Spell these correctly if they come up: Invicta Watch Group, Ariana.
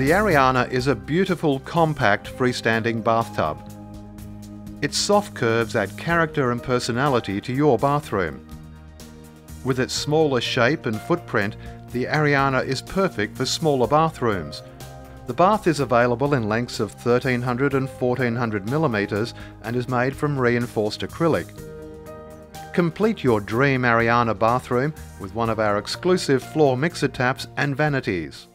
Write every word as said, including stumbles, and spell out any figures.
The Ariana is a beautiful, compact, freestanding bathtub. Its soft curves add character and personality to your bathroom. With its smaller shape and footprint, the Ariana is perfect for smaller bathrooms. The bath is available in lengths of thirteen hundred and fourteen hundred millimeters and is made from reinforced acrylic. Complete your dream Ariana bathroom with one of our exclusive floor mixer taps and vanities.